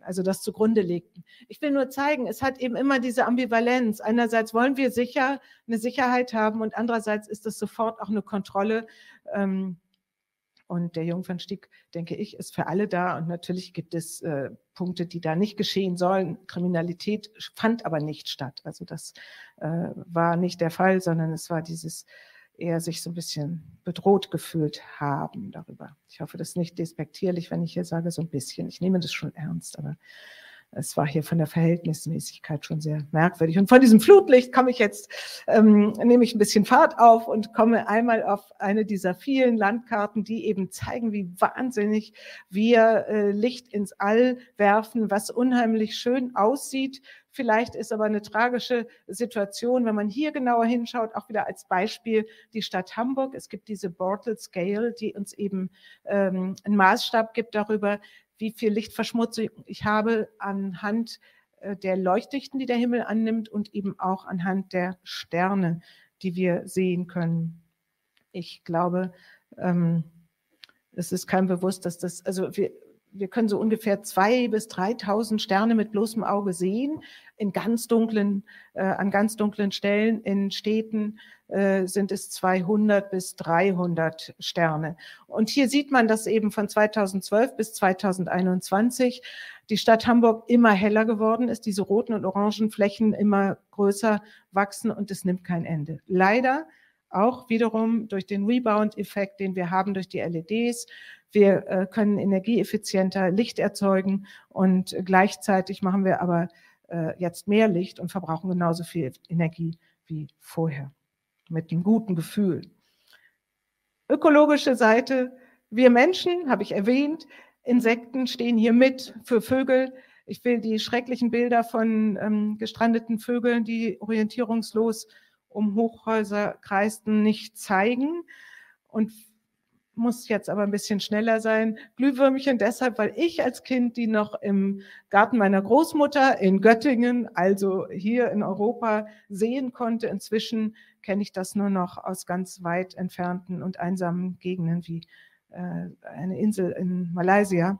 also das zugrunde legten. Ich will nur zeigen, es hat eben immer diese Ambivalenz. Einerseits wollen wir sicher eine Sicherheit haben und andererseits ist es sofort auch eine Kontrolle. Ähm, Und der Jungfernstieg, denke ich, ist für alle da. Und natürlich gibt es äh, Punkte, die da nicht geschehen sollen. Kriminalität fand aber nicht statt. Also das äh, war nicht der Fall, sondern es war dieses eher sich so ein bisschen bedroht gefühlt haben darüber. Ich hoffe, das ist nicht despektierlich, wenn ich hier sage, so ein bisschen. Ich nehme das schon ernst, aber es war hier von der Verhältnismäßigkeit schon sehr merkwürdig. Und von diesem Flutlicht komme ich jetzt, ähm, nehme ich ein bisschen Fahrt auf und komme einmal auf eine dieser vielen Landkarten, die eben zeigen, wie wahnsinnig wir äh, Licht ins All werfen, was unheimlich schön aussieht. Vielleicht ist aber eine tragische Situation, wenn man hier genauer hinschaut, auch wieder als Beispiel die Stadt Hamburg. Es gibt diese Bortle-Skala, die uns eben ähm, einen Maßstab gibt darüber, wie viel Lichtverschmutzung ich habe anhand der Leuchtdichten, die der Himmel annimmt und eben auch anhand der Sterne, die wir sehen können. Ich glaube, ähm, es ist keinem bewusst, dass das, also wir, wir können so ungefähr zweitausend bis dreitausend Sterne mit bloßem Auge sehen, in ganz dunklen, äh, an ganz dunklen Stellen, in Städten äh, sind es zweihundert bis dreihundert Sterne. Und hier sieht man, dass eben von zweitausendzwölf bis zweitausendeinundzwanzig die Stadt Hamburg immer heller geworden ist, diese roten und orangen Flächen immer größer wachsen und es nimmt kein Ende. Leider auch wiederum durch den Rebound-Effekt, den wir haben durch die L E Ds. Wir äh, können energieeffizienter Licht erzeugen und gleichzeitig machen wir aber äh, jetzt mehr Licht und verbrauchen genauso viel Energie wie vorher. Mit einem guten Gefühl. Ökologische Seite. Wir Menschen, habe ich erwähnt, Insekten stehen hier mit für Vögel. Ich will die schrecklichen Bilder von ähm, gestrandeten Vögeln, die orientierungslos um Hochhäuser kreisten, nicht zeigen und muss jetzt aber ein bisschen schneller sein. Glühwürmchen deshalb, weil ich als Kind die noch im Garten meiner Großmutter in Göttingen, also hier in Europa, sehen konnte. Inzwischen kenne ich das nur noch aus ganz weit entfernten und einsamen Gegenden wie äh, eine Insel in Malaysia.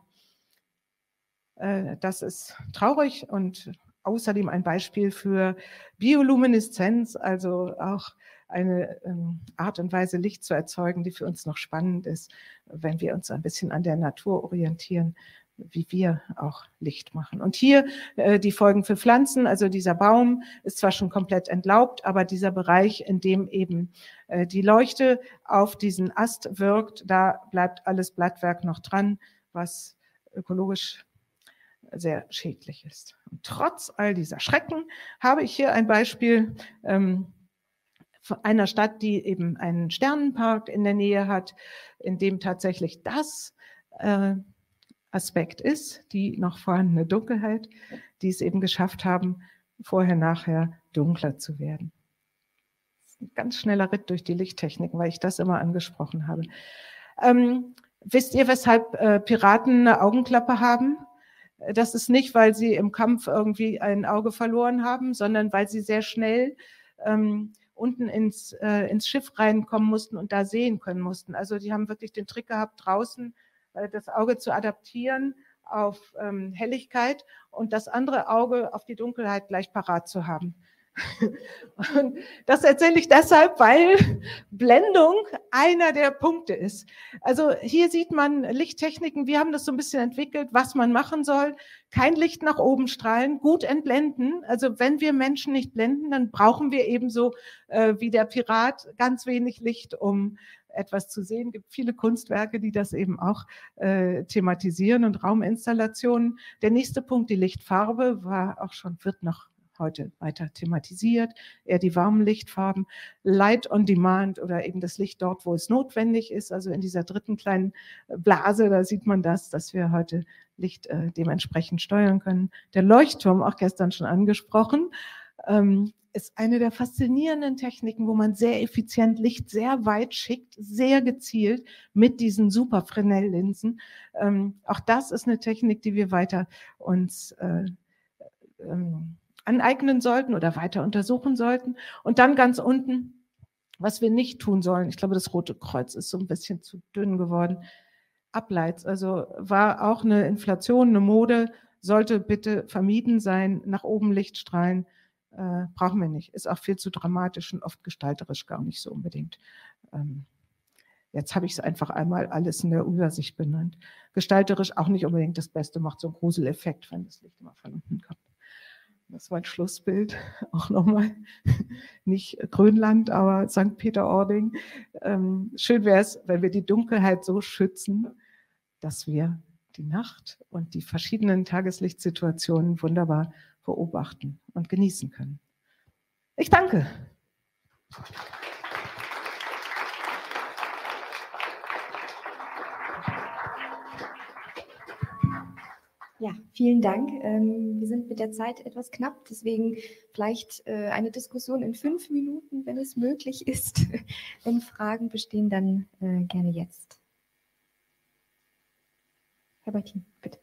Äh, das ist traurig und außerdem ein Beispiel für Biolumineszenz, also auch eine ähm, Art und Weise, Licht zu erzeugen, die für uns noch spannend ist, wenn wir uns ein bisschen an der Natur orientieren, wie wir auch Licht machen. Und hier äh, die Folgen für Pflanzen, also dieser Baum ist zwar schon komplett entlaubt, aber dieser Bereich, in dem eben äh, die Leuchte auf diesen Ast wirkt, da bleibt alles Blattwerk noch dran, was ökologisch sehr schädlich ist. Und trotz all dieser Schrecken habe ich hier ein Beispiel ähm, von einer Stadt, die eben einen Sternenpark in der Nähe hat, in dem tatsächlich das äh, Aspekt ist, die noch vorhandene Dunkelheit, die es eben geschafft haben, vorher, nachher dunkler zu werden. Ein ganz schneller Ritt durch die Lichttechniken, weil ich das immer angesprochen habe. Ähm, wisst ihr, weshalb äh, Piraten eine Augenklappe haben? Das ist nicht, weil sie im Kampf irgendwie ein Auge verloren haben, sondern weil sie sehr schnell ähm, unten ins, äh, ins Schiff reinkommen mussten und da sehen können mussten. Also die haben wirklich den Trick gehabt, draußen äh, das Auge zu adaptieren auf ähm, Helligkeit und das andere Auge auf die Dunkelheit gleich parat zu haben. Und das erzähle ich deshalb, weil Blendung einer der Punkte ist. Also hier sieht man Lichttechniken, wir haben das so ein bisschen entwickelt, was man machen soll. Kein Licht nach oben strahlen, gut entblenden. Also wenn wir Menschen nicht blenden, dann brauchen wir ebenso äh, wie der Pirat ganz wenig Licht, um etwas zu sehen. Es gibt viele Kunstwerke, die das eben auch äh, thematisieren und Rauminstallationen. Der nächste Punkt, die Lichtfarbe, war auch schon, wird noch heute weiter thematisiert, eher die warmen Lichtfarben, Light on Demand oder eben das Licht dort, wo es notwendig ist, also in dieser dritten kleinen Blase, da sieht man das, dass wir heute Licht äh, dementsprechend steuern können. Der Leuchtturm, auch gestern schon angesprochen, ähm, ist eine der faszinierenden Techniken, wo man sehr effizient Licht sehr weit schickt, sehr gezielt mit diesen super Fresnel-Linsen. Ähm, auch das ist eine Technik, die wir weiter uns äh, ähm, aneignen sollten oder weiter untersuchen sollten. Und dann ganz unten, was wir nicht tun sollen. Ich glaube, das Rote Kreuz ist so ein bisschen zu dünn geworden. Ableits, also war auch eine Inflation, eine Mode, sollte bitte vermieden sein. Nach oben Lichtstrahlen äh, brauchen wir nicht. Ist auch viel zu dramatisch und oft gestalterisch gar nicht so unbedingt. Ähm, jetzt habe ich es einfach einmal alles in der Übersicht benannt. Gestalterisch auch nicht unbedingt das Beste, macht so einen Gruseleffekt, wenn das Licht immer von unten kommt. Das war ein Schlussbild, auch nochmal. Nicht Grönland, aber Sankt Peter-Ording. Ähm, schön wäre es, wenn wir die Dunkelheit so schützen, dass wir die Nacht und die verschiedenen Tageslichtsituationen wunderbar beobachten und genießen können. Ich danke. Ja, vielen Dank. Ähm, wir sind mit der Zeit etwas knapp, deswegen vielleicht äh, eine Diskussion in fünf Minuten, wenn es möglich ist. Wenn Fragen bestehen, dann äh, gerne jetzt. Herr Bertin, bitte.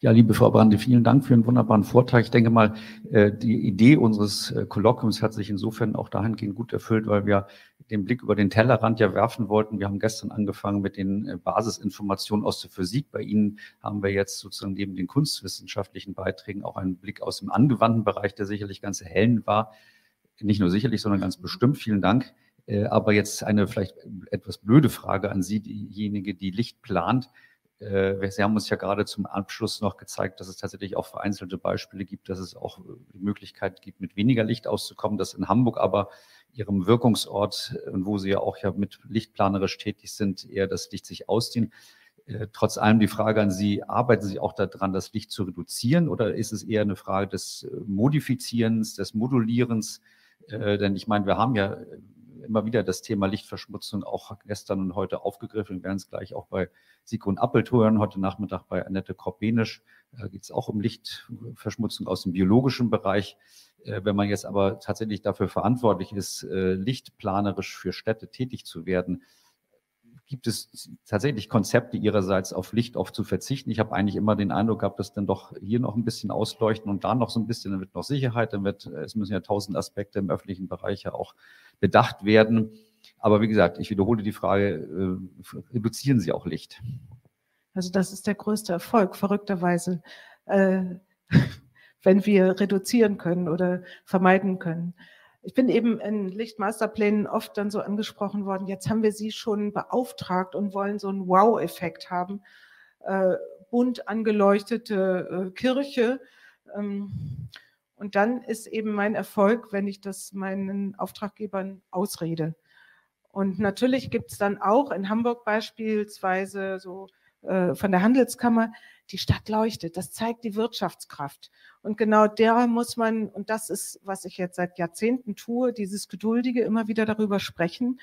Ja, liebe Frau Brande, vielen Dank für einen wunderbaren Vortrag. Ich denke mal, die Idee unseres Kolloquiums hat sich insofern auch dahingehend gut erfüllt, weil wir den Blick über den Tellerrand ja werfen wollten. Wir haben gestern angefangen mit den Basisinformationen aus der Physik. Bei Ihnen haben wir jetzt sozusagen neben den kunstwissenschaftlichen Beiträgen auch einen Blick aus dem angewandten Bereich, der sicherlich ganz erhellend war. Nicht nur sicherlich, sondern ganz bestimmt. Vielen Dank. Aber jetzt eine vielleicht etwas blöde Frage an Sie, diejenige, die Licht plant. Sie haben uns ja gerade zum Abschluss noch gezeigt, dass es tatsächlich auch vereinzelte Beispiele gibt, dass es auch die Möglichkeit gibt, mit weniger Licht auszukommen, dass in Hamburg aber Ihrem Wirkungsort, wo Sie ja auch ja mit lichtplanerisch tätig sind, eher das Licht sich ausdehnt. Trotz allem die Frage an Sie, arbeiten Sie auch daran, das Licht zu reduzieren, oder ist es eher eine Frage des Modifizierens, des Modulierens? Denn ich meine, wir haben ja immer wieder das Thema Lichtverschmutzung auch gestern und heute aufgegriffen. Wir werden es gleich auch bei Sigrun Appelt hören. Heute Nachmittag bei Annette Korbenisch äh, geht es auch um Lichtverschmutzung aus dem biologischen Bereich. Äh, wenn man jetzt aber tatsächlich dafür verantwortlich ist, äh, lichtplanerisch für Städte tätig zu werden, gibt es tatsächlich Konzepte Ihrerseits, auf Licht oft zu verzichten? Ich habe eigentlich immer den Eindruck gehabt, dass dann doch hier noch ein bisschen ausleuchten und da noch so ein bisschen, dann wird noch Sicherheit, dann wird, es müssen ja tausend Aspekte im öffentlichen Bereich ja auch bedacht werden. Aber wie gesagt, ich wiederhole die Frage, äh, reduzieren Sie auch Licht? Also das ist der größte Erfolg, verrückterweise, äh, wenn wir reduzieren können oder vermeiden können. Ich bin eben in Lichtmasterplänen oft dann so angesprochen worden, jetzt haben wir sie schon beauftragt und wollen so einen Wow-Effekt haben. Äh, bunt angeleuchtete äh, Kirche. Ähm, und dann ist eben mein Erfolg, wenn ich das meinen Auftraggebern ausrede. Und natürlich gibt es dann auch in Hamburg beispielsweise so äh, von der Handelskammer, die Stadt leuchtet, das zeigt die Wirtschaftskraft. Und genau da muss man, und das ist, was ich jetzt seit Jahrzehnten tue, dieses Geduldige immer wieder darüber sprechen,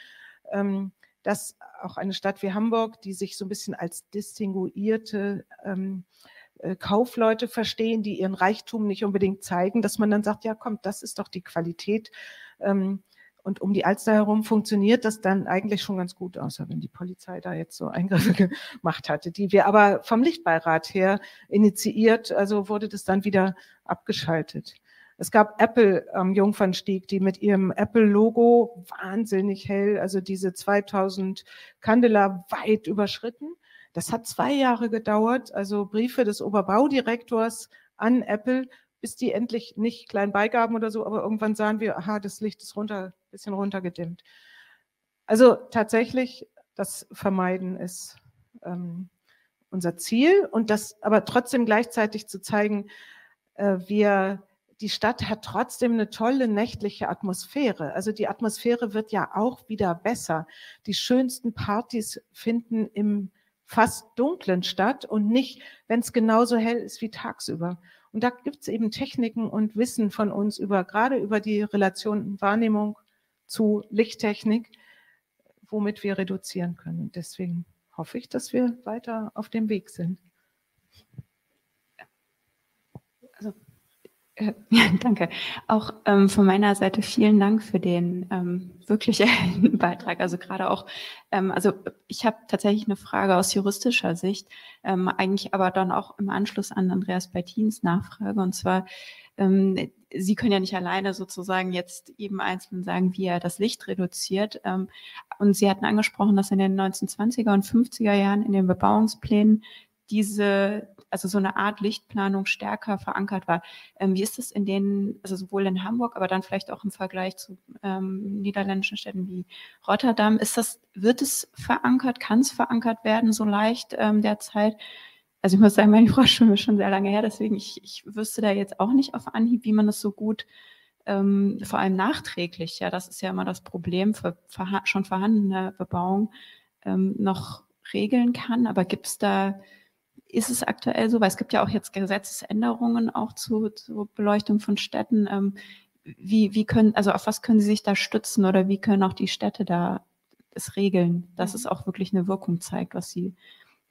dass auch eine Stadt wie Hamburg, die sich so ein bisschen als distinguierte Kaufleute verstehen, die ihren Reichtum nicht unbedingt zeigen, dass man dann sagt, ja kommt, das ist doch die Qualität. Und um die Alster herum funktioniert das dann eigentlich schon ganz gut, außer wenn die Polizei da jetzt so Eingriffe gemacht hatte, die wir aber vom Lichtbeirat her initiiert, also wurde das dann wieder abgeschaltet. Es gab Apple am Jungfernstieg, die mit ihrem Apple-Logo wahnsinnig hell, also diese zweitausend Candela weit überschritten. Das hat zwei Jahre gedauert, also Briefe des Oberbaudirektors an Apple, bis die endlich nicht klein beigaben oder so, aber irgendwann sahen wir, aha, das Licht ist runter, ein bisschen runtergedimmt. Also tatsächlich, das Vermeiden ist ähm, unser Ziel, und das aber trotzdem gleichzeitig zu zeigen, äh, wir, die Stadt hat trotzdem eine tolle nächtliche Atmosphäre. Also die Atmosphäre wird ja auch wieder besser. Die schönsten Partys finden im fast dunklen statt und nicht, wenn es genauso hell ist wie tagsüber. Und da gibt es eben Techniken und Wissen von uns über, gerade über die Relation Wahrnehmung zu Lichttechnik, womit wir reduzieren können. Und deswegen hoffe ich, dass wir weiter auf dem Weg sind. Also, Äh, ja, danke. Auch ähm, von meiner Seite vielen Dank für den ähm, wirklich erhellenden Beitrag. Also gerade auch, ähm, also ich habe tatsächlich eine Frage aus juristischer Sicht, ähm, eigentlich aber dann auch im Anschluss an Andreas Bertins Nachfrage. Und zwar, ähm, Sie können ja nicht alleine sozusagen jetzt jedem Einzelnen sagen, wie er das Licht reduziert. Ähm, und Sie hatten angesprochen, dass in den neunzehnhundertzwanziger und fünfziger Jahren in den Bebauungsplänen diese, also so eine Art Lichtplanung stärker verankert war. Ähm, wie ist das in denen, also sowohl in Hamburg, aber dann vielleicht auch im Vergleich zu ähm, niederländischen Städten wie Rotterdam, ist das, wird es verankert, kann es verankert werden so leicht ähm, derzeit? Also ich muss sagen, meine Vorstellung ist schon sehr lange her, deswegen ich, ich wüsste da jetzt auch nicht auf Anhieb, wie man das so gut, ähm, vor allem nachträglich, ja, das ist ja immer das Problem für verha schon vorhandene Bebauung, ähm, noch regeln kann, aber gibt es da, ist es aktuell so, weil es gibt ja auch jetzt Gesetzesänderungen auch zu, zur Beleuchtung von Städten. Ähm, wie, wie können, also auf was können Sie sich da stützen oder wie können auch die Städte da es regeln, dass es auch wirklich eine Wirkung zeigt, was sie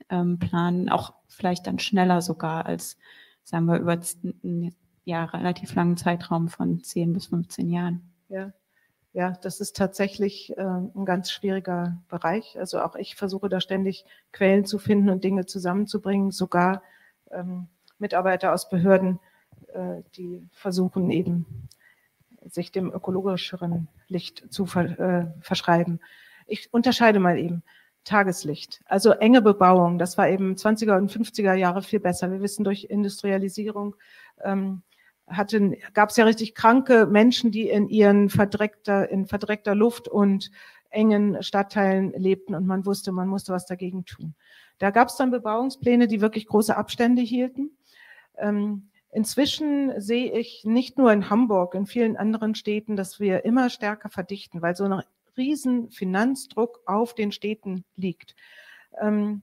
ähm, planen, auch vielleicht dann schneller sogar als, sagen wir, über einen ja, relativ langen Zeitraum von zehn bis fünfzehn Jahren. Ja. Ja, das ist tatsächlich äh, ein ganz schwieriger Bereich. Also auch ich versuche da ständig Quellen zu finden und Dinge zusammenzubringen, sogar ähm, Mitarbeiter aus Behörden, äh, die versuchen eben, sich dem ökologischeren Licht zu ver äh, verschreiben. Ich unterscheide mal eben Tageslicht. Also enge Bebauung, das war eben zwanziger und fünfziger Jahre viel besser. Wir wissen, durch Industrialisierung ähm, gab es ja richtig kranke Menschen, die in ihren verdreckter, in verdreckter Luft und engen Stadtteilen lebten und man wusste, man musste was dagegen tun. Da gab es dann Bebauungspläne, die wirklich große Abstände hielten. Ähm, inzwischen sehe ich nicht nur in Hamburg, in vielen anderen Städten, dass wir immer stärker verdichten, weil so ein riesen Finanzdruck auf den Städten liegt, ähm,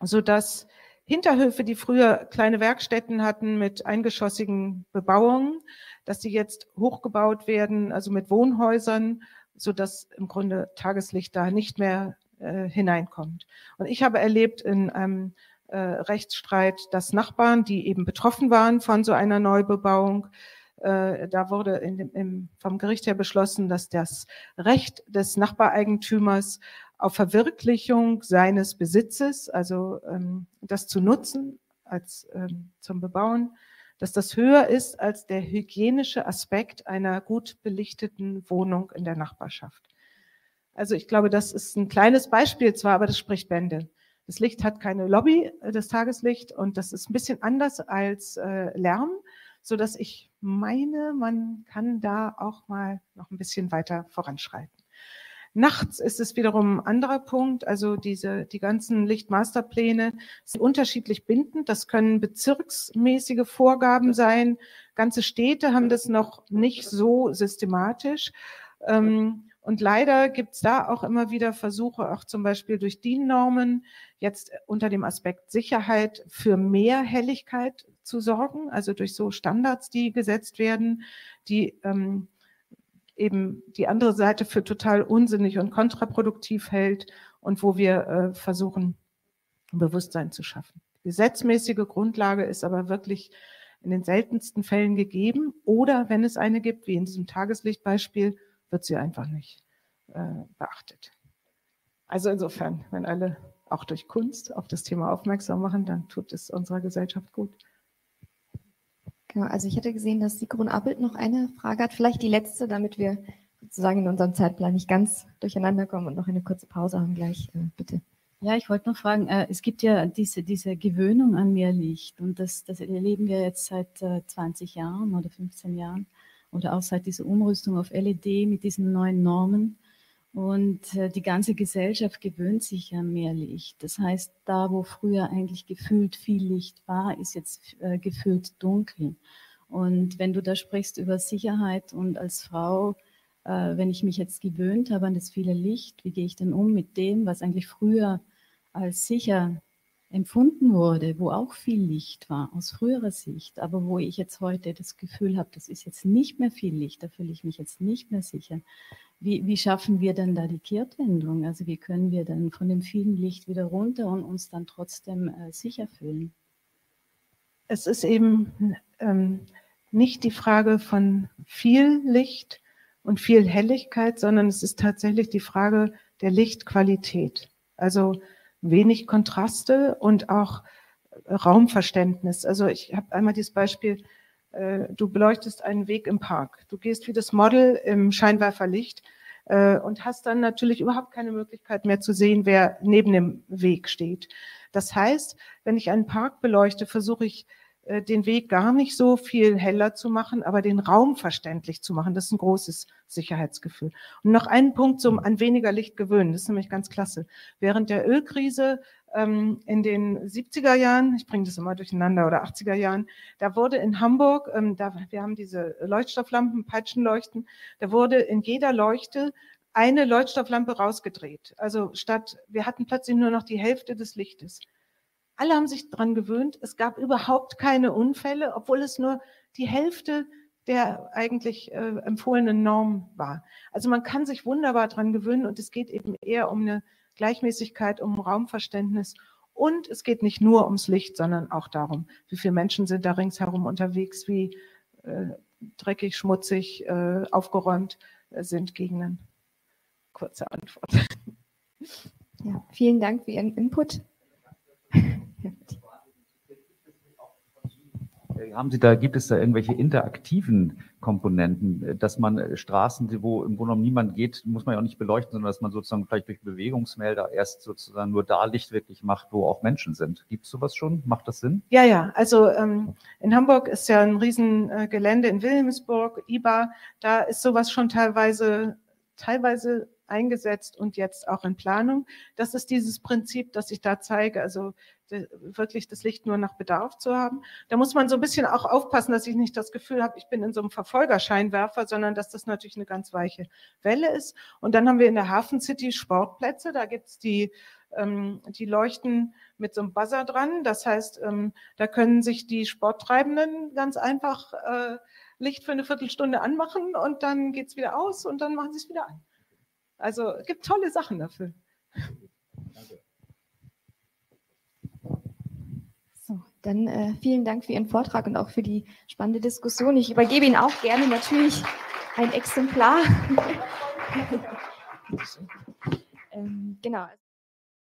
sodass Hinterhöfe, die früher kleine Werkstätten hatten mit eingeschossigen Bebauungen, dass die jetzt hochgebaut werden, also mit Wohnhäusern, sodass im Grunde Tageslicht da nicht mehr äh, hineinkommt. Und ich habe erlebt in einem äh, Rechtsstreit, dass Nachbarn, die eben betroffen waren von so einer Neubebauung, äh, da wurde in dem, im, vom Gericht her beschlossen, dass das Recht des Nachbareigentümers auf Verwirklichung seines Besitzes, also ähm, das zu nutzen als ähm, zum Bebauen, dass das höher ist als der hygienische Aspekt einer gut belichteten Wohnung in der Nachbarschaft. Also ich glaube, das ist ein kleines Beispiel zwar, aber das spricht Bände. Das Licht hat keine Lobby, das Tageslicht, und das ist ein bisschen anders als äh, Lärm, sodass ich meine, man kann da auch mal noch ein bisschen weiter voranschreiten. Nachts ist es wiederum ein anderer Punkt, also diese, die ganzen Lichtmasterpläne sind unterschiedlich bindend, das können bezirksmäßige Vorgaben sein, ganze Städte haben das noch nicht so systematisch und leider gibt es da auch immer wieder Versuche, auch zum Beispiel durch D I N-Normen, jetzt unter dem Aspekt Sicherheit für mehr Helligkeit zu sorgen, also durch so Standards, die gesetzt werden, die eben die andere Seite für total unsinnig und kontraproduktiv hält und wo wir äh, versuchen, Bewusstsein zu schaffen. Die gesetzmäßige Grundlage ist aber wirklich in den seltensten Fällen gegeben oder wenn es eine gibt, wie in diesem Tageslichtbeispiel, wird sie einfach nicht äh, beachtet. Also insofern, wenn alle auch durch Kunst auf das Thema aufmerksam machen, dann tut es unserer Gesellschaft gut. Genau, also ich hätte gesehen, dass Sigrun Appelt noch eine Frage hat, vielleicht die letzte, damit wir sozusagen in unserem Zeitplan nicht ganz durcheinander kommen und noch eine kurze Pause haben gleich, äh, bitte. Ja, ich wollte noch fragen, äh, es gibt ja diese, diese Gewöhnung an mehr Licht und das, das erleben wir jetzt seit äh, zwanzig Jahren oder fünfzehn Jahren oder auch seit dieser Umrüstung auf L E D mit diesen neuen Normen und äh, die ganze Gesellschaft gewöhnt sich an mehr Licht. Das heißt, da wo früher eigentlich gefühlt viel Licht war, ist jetzt äh, gefühlt dunkel. Und wenn du da sprichst über Sicherheit und als Frau, äh, wenn ich mich jetzt gewöhnt habe an das viele Licht, wie gehe ich denn um mit dem, was eigentlich früher als sicher empfunden wurde, wo auch viel Licht war, aus früherer Sicht, aber wo ich jetzt heute das Gefühl habe, das ist jetzt nicht mehr viel Licht, da fühle ich mich jetzt nicht mehr sicher. Wie, wie schaffen wir dann da die Kehrtwendung? Also wie können wir dann von dem vielen Licht wieder runter und uns dann trotzdem äh, sicher fühlen? Es ist eben ähm, nicht die Frage von viel Licht und viel Helligkeit, sondern es ist tatsächlich die Frage der Lichtqualität. Also wenig Kontraste und auch Raumverständnis. Also ich habe einmal dieses Beispiel, äh, du beleuchtest einen Weg im Park. Du gehst wie das Model im Scheinwerferlicht äh, und hast dann natürlich überhaupt keine Möglichkeit mehr zu sehen, wer neben dem Weg steht. Das heißt, wenn ich einen Park beleuchte, versuche ich, äh, den Weg gar nicht so viel heller zu machen, aber den Raum verständlich zu machen. Das ist ein großes Sicherheitsgefühl. Und noch einen Punkt zum an weniger Licht gewöhnen. Das ist nämlich ganz klasse. Während der Ölkrise ähm, in den siebziger Jahren, ich bringe das immer durcheinander, oder achtziger Jahren, da wurde in Hamburg, ähm, da, wir haben diese Leuchtstofflampen, Peitschenleuchten, da wurde in jeder Leuchte eine Leuchtstofflampe rausgedreht. Also statt, wir hatten plötzlich nur noch die Hälfte des Lichtes. Alle haben sich daran gewöhnt. Es gab überhaupt keine Unfälle, obwohl es nur die Hälfte der eigentlich äh, empfohlenen Norm war. Also man kann sich wunderbar daran gewöhnen und es geht eben eher um eine Gleichmäßigkeit, um Raumverständnis. Und es geht nicht nur ums Licht, sondern auch darum, wie viele Menschen sind da ringsherum unterwegs, wie äh, dreckig, schmutzig, äh, aufgeräumt äh, sind Gegenden. Kurze Antwort. Ja, vielen Dank für Ihren Input. Haben Sie da, gibt es da irgendwelche interaktiven Komponenten, dass man Straßen, wo im Grunde genommen niemand geht, muss man ja auch nicht beleuchten, sondern dass man sozusagen vielleicht durch Bewegungsmelder erst sozusagen nur da Licht wirklich macht, wo auch Menschen sind. Gibt es sowas schon? Macht das Sinn? Ja, ja. Also ähm, in Hamburg ist ja ein Riesengelände, in Wilhelmsburg, I B A, da ist sowas schon teilweise teilweise eingesetzt und jetzt auch in Planung. Das ist dieses Prinzip, das ich da zeige, also wirklich das Licht nur nach Bedarf zu haben. Da muss man so ein bisschen auch aufpassen, dass ich nicht das Gefühl habe, ich bin in so einem Verfolgerscheinwerfer, sondern dass das natürlich eine ganz weiche Welle ist. Und dann haben wir in der Hafencity Sportplätze, da gibt es die, ähm, die Leuchten mit so einem Buzzer dran. Das heißt, ähm, da können sich die Sporttreibenden ganz einfach äh, Licht für eine Viertelstunde anmachen und dann geht es wieder aus und dann machen sie es wieder an. Also es gibt tolle Sachen dafür. Danke. So, dann äh, vielen Dank für Ihren Vortrag und auch für die spannende Diskussion. Ich übergebe Ihnen auch gerne natürlich ein Exemplar. ähm, genau.